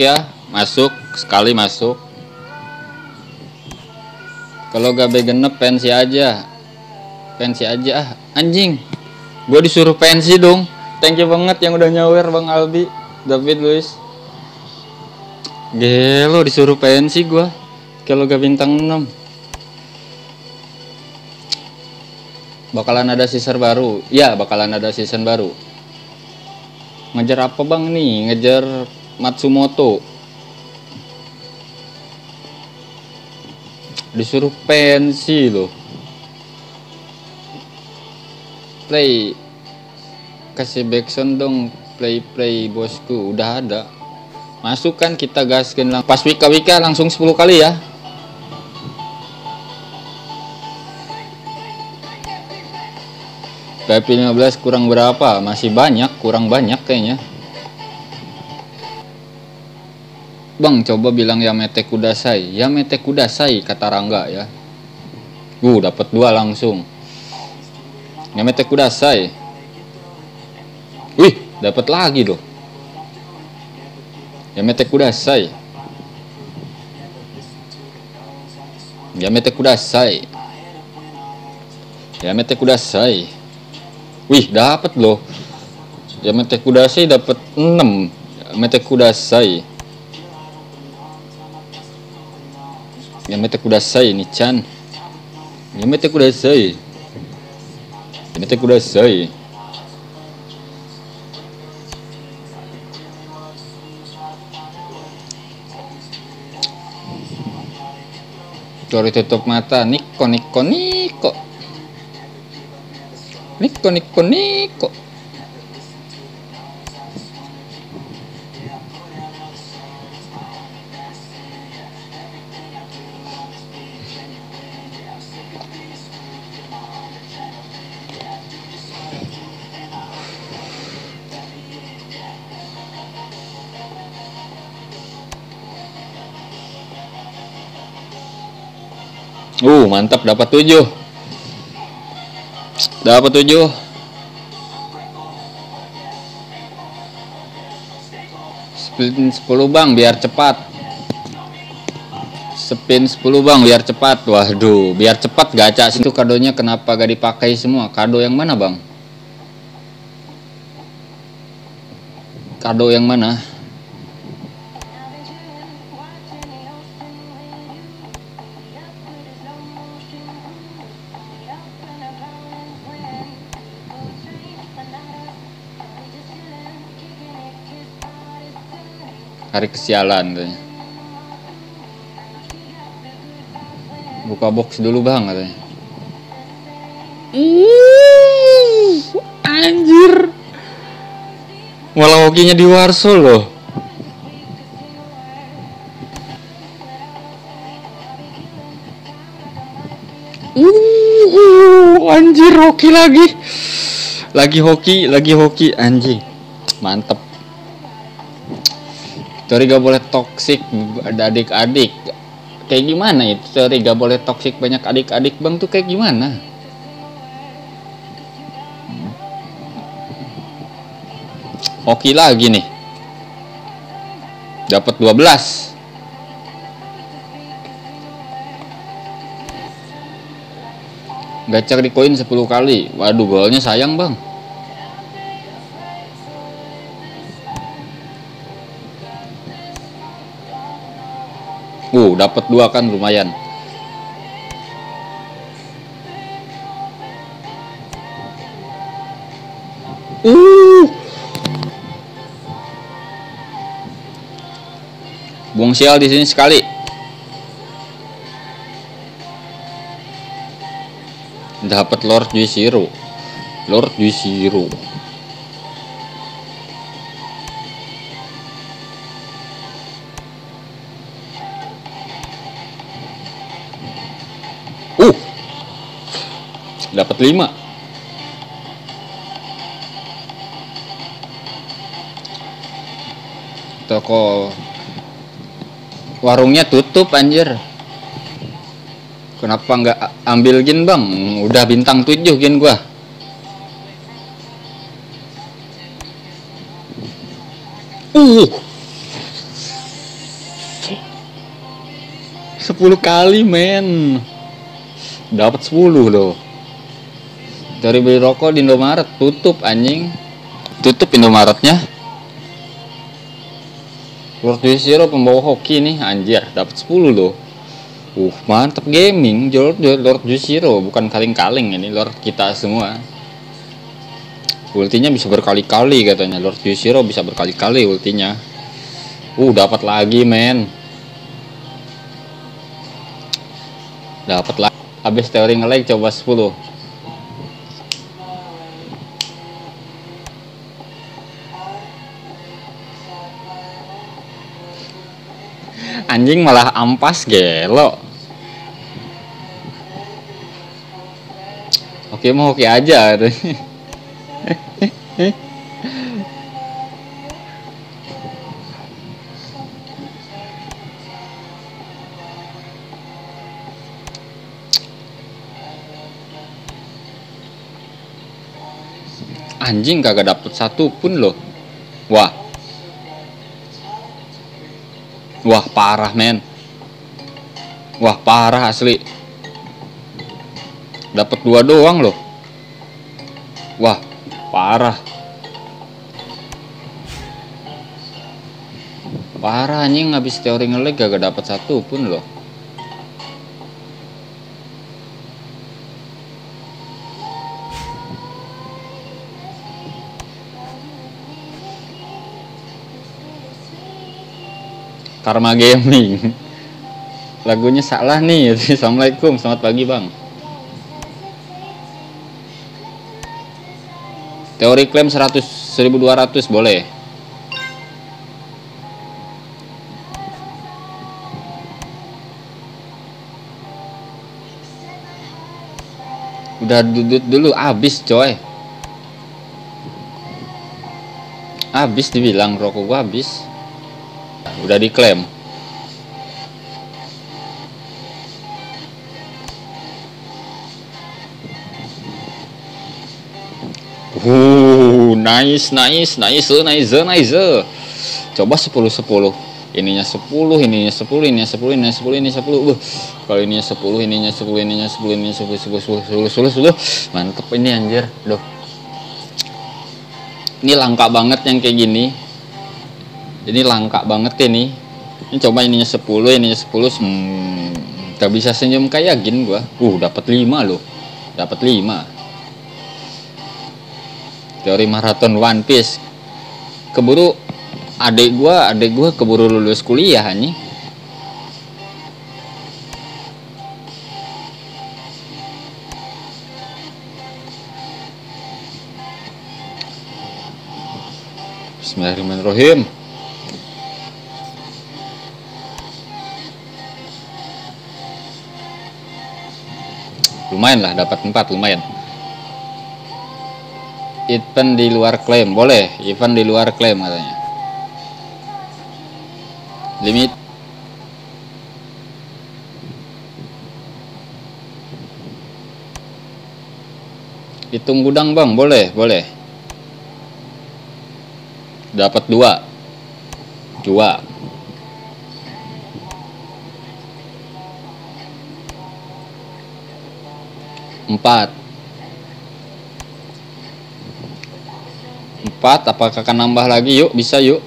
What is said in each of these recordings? ya, masuk sekali masuk. Kalau gabe genep pensi aja, pensi aja. Ah anjing, gue disuruh pensi dong. Thank you banget yang udah nyawer Bang Albi David Luis. Gelo disuruh pensi gue. Kalau gak bintang 6 bakalan ada season baru ya, bakalan ada season baru. Ngejar apa bang nih? Ngejar Matsumoto. Disuruh pensi loh. Play, kasih backsound dong. Play play bosku, udah ada. Masuk kan, kita gaskin lang. Pas wika wika langsung 10 kali ya. PP 15 kurang berapa? Masih banyak, kurang banyak kayaknya. Bang, coba bilang Yamete kudasai. Yamete kudasai kata Rangga ya. Dapat 2 langsung. Yamete kudasai. Wih, dapat lagi loh. Yamete kudasai. Yamete kudasai. Yamete kudasai. Wih, dapat loh. Yamete kudasai dapat 6. Yamete kudasai. Yamete kudasai nih Chan. Yamete kudasai. Yamete kudasai. Cari tutup mata. Nikko, Nikko, Nikko. Nikko, Nikko, Nikko. Mantap, dapat 7. Dapat 7. Spin 10 bang biar cepat. Spin 10 bang biar cepat. Waduh, biar cepat gacha. Itu kadonya kenapa gak dipakai semua? Kado yang mana bang? Kado yang mana? Hari kesialan katanya. Buka box dulu bang katanya. Anjir, malah hokinya di Warso loh. Anjir, hoki lagi. Lagi hoki anjing. Mantep. Teori gak boleh toksik ada adik-adik. Kayak gimana itu? Teori gak boleh toksik banyak adik-adik bang tuh kayak gimana? Oke lagi nih. Dapat 12. Gacor di koin 10 kali. Waduh, golnya sayang bang. Dapat 2 kan lumayan. Buang sial di sini sekali. Dapat Lord Jiciro. Lord Jiciro. Dapat 5. Toko warungnya tutup anjir. Kenapa nggak ambil gin bang? Udah bintang 7 gin gua. 10 kali men, dapat 10 loh. Dari beli rokok di Indomaret, tutup anjing, tutup Indomaretnya. Lord Jiciro pembawa hoki nih anjir, dapat 10 loh. Mantep gaming, Lord Jiciro bukan kaling-kaling ini, Lord kita semua. Ultinya bisa berkali-kali katanya, Lord Jiciro bisa berkali-kali ultinya. Dapat lagi men. Dapat lah. Habis teori nge-lag coba 10. Anjing malah ampas gelo. Oke mau oke aja. Anjing kagak dapet satu pun loh. Wah parah men. Wah parah asli. Dapet 2 doang loh. Wah parah. Parah anjing, habis teori nge-lag kagak dapet satu pun loh. Karma Gaming. Lagunya salah nih. Assalamualaikum, selamat pagi bang. Teori klaim 100, 1200 boleh. Udah dudut dulu, abis coy. Abis dibilang rokok gua abis. Udah diklaim. Nice. Coba 10. Ininya 10, ininya 10, ininya 10, ininya 10, ininya 10. Kalau ininya 10, ininya 10, ininya 10, ininya 10. Mantep ini anjir. Duh. Ini langka banget yang kayak gini. Ini langka banget ini. Ini coba ininya 10, ininya 10. Gak bisa senyum kayak gini gua. Dapat 5 loh. Dapat 5. Teori maraton One Piece. Keburu adik gua keburu lulus kuliah nih. Bismillahirrahmanirrahim. Lumayan lah, dapat 4 lumayan. Event di luar klaim boleh, event di luar klaim katanya. Limit. Hitung gudang bang, boleh. Dapat 2. Empat, apakah akan nambah lagi? Yuk, bisa, 4.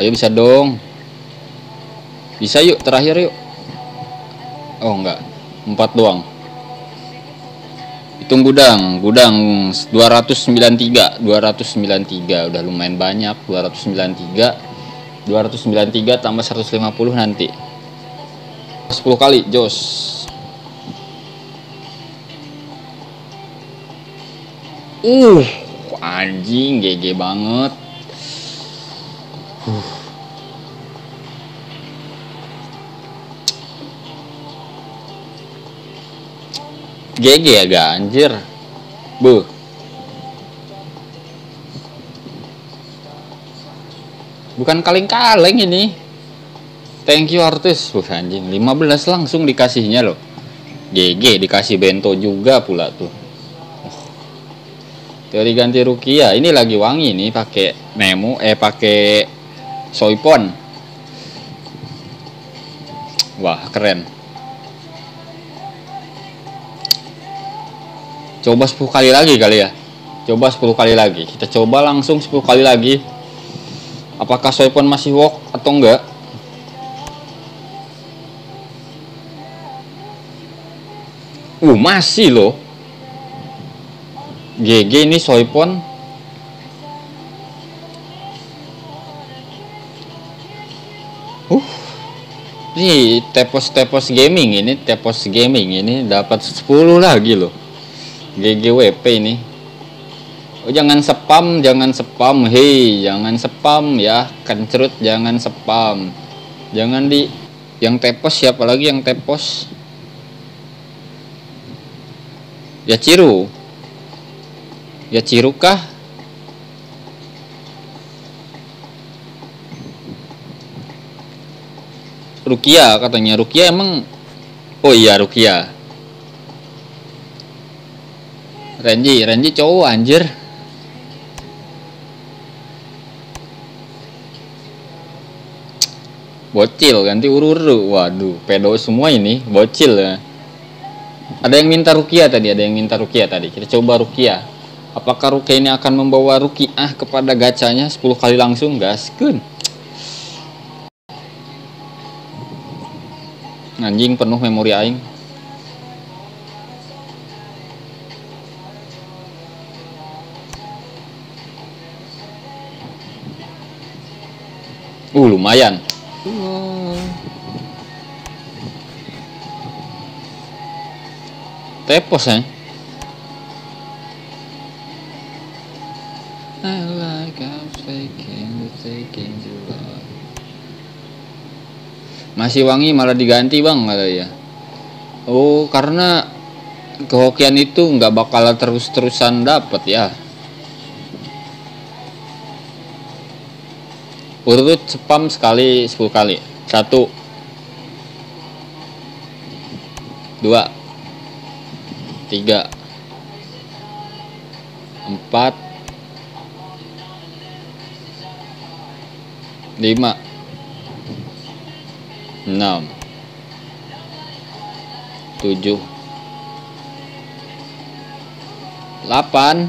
Ayo bisa dong. Bisa yuk, terakhir yuk. Oh enggak, 4 doang. Hitung gudang 293, udah lumayan banyak. 293 tambah 150 nanti. 10 kali, jos. Anjing, GG banget. GG agak anjir. Bukan kaleng-kaleng ini. Thank you artis. Anjing 15 langsung dikasihnya loh. GG dikasih bento juga pula tuh. Teori ganti Rukia ini lagi wangi nih, pakai Nemo, pakai Soipon. Wah, keren. Coba 10 kali lagi kali ya. Coba 10 kali lagi. Kita coba langsung 10 kali lagi. Apakah Soipon masih work atau enggak? Masih loh. GG ini Soipon. Ini tepos gaming ini, dapat 10 lagi loh. GGWP ini. Oh, jangan spam, hei, jangan spam ya, kencrut, jangan spam. Jangan di yang tepos, siapa lagi yang tepos? Yachiru. Yachiru kah? Rukia katanya. Rukia emang. Oh iya, Rukia. Renji cowok anjir. Bocil ganti Ururu. Waduh, pedo semua ini, bocil ya. Ada yang minta Rukia tadi, Kita coba Rukia. Apakah Rukia ini akan membawa Rukiah kepada gacanya 10 kali langsung, gaskeun. Anjing penuh memori aing. Lumayan. Tepos ya. Masih wangi malah diganti bang kata ya. Oh, karena kehokian itu nggak bakal terus-terusan dapat ya. Urut spam sekali 10 kali. 1 2 3 4 5 6 7 8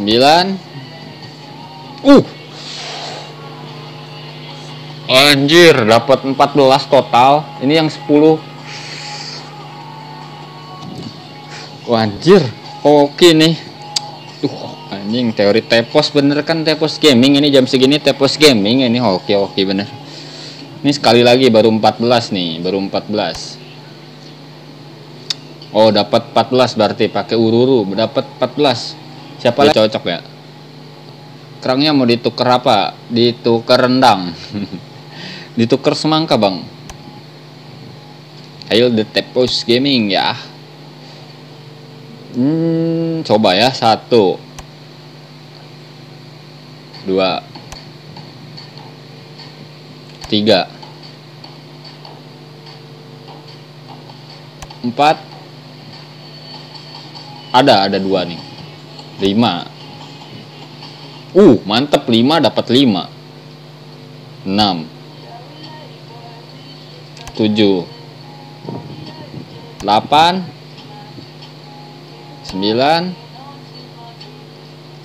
9. Anjir, dapat 14 total. Ini yang 10. Anjir, oke nih. Anjing, teori tepos bener kan, tepos gaming ini jam segini, tepos gaming ini oke bener. Ini sekali lagi baru 14 nih, baru 14. Oh, dapat 14 berarti pakai Ururu, dapat 14. Siapa lagi cocok ya? Kerangnya mau ditukar apa? Ditukar rendang. Ditukar semangka bang. Ayo the tepos gaming ya. Coba ya. 1 2 3 4. Ada 2 nih. 5. Mantep, 5 dapat 5. 6 7 8 9.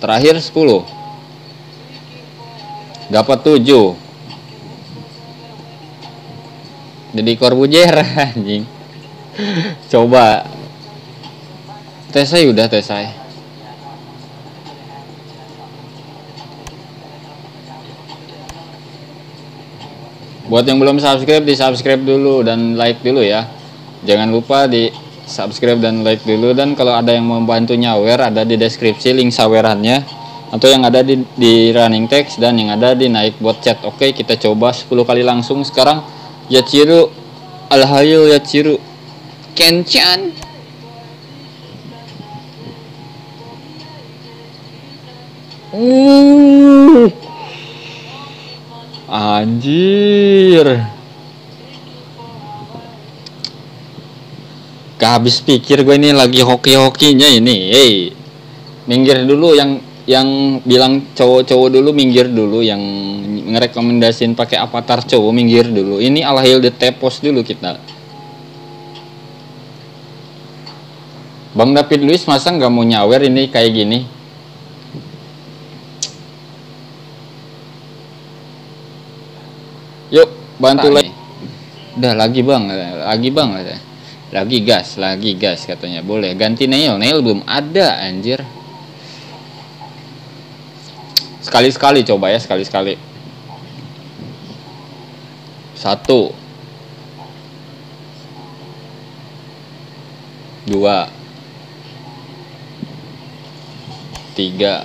Terakhir 10. Dapat 7. Jadi korbujer anjing. Coba. Tesai udah, tesai. Buat yang belum subscribe, di-subscribe dulu dan like dulu ya. Jangan lupa di-subscribe dan like dulu. Dan kalau ada yang membantu nyawer, ada di deskripsi link sawerannya. Atau yang ada di running text dan yang ada di naik bot chat. Oke, kita coba 10 kali langsung sekarang. Yachiru, alhayu Yachiru, Kenchan. Anjir. Kehabis pikir gue ini lagi hoki-hokinya ini. Hey, minggir dulu yang bilang cowok-cowok dulu, minggir dulu. Yang ngerekomendasiin pakai avatar cowok, minggir dulu. Ini alahil de tepos dulu kita. Bang David Luis masa nggak mau nyawer ini kayak gini? Yuk bantu lagi. Udah lagi bang. Lagi gas katanya. Boleh ganti nail belum ada anjir. Sekali-sekali coba ya, sekali-sekali. 1 2 3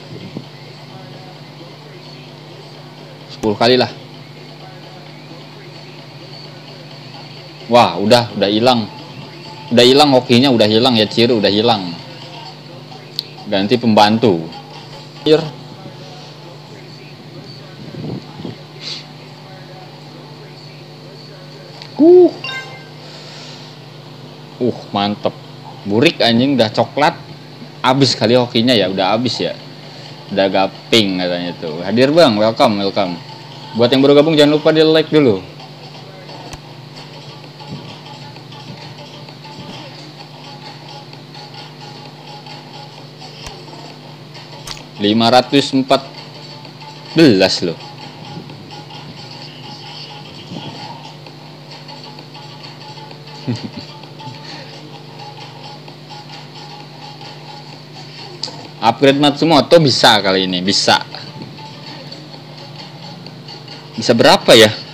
10 kali lah. Wah, udah hilang. Udah hilang hokinya, udah hilang ya, Yachiru udah hilang. Ganti pembantu. Mantep. Burik anjing, udah coklat. Abis kali hokinya ya, udah abis ya. Udah gaping katanya tuh. Hadir Bang, welcome. Buat yang baru gabung jangan lupa di like dulu. $514 loh. Upgrade Matsumoto bisa kali ini, bisa berapa ya?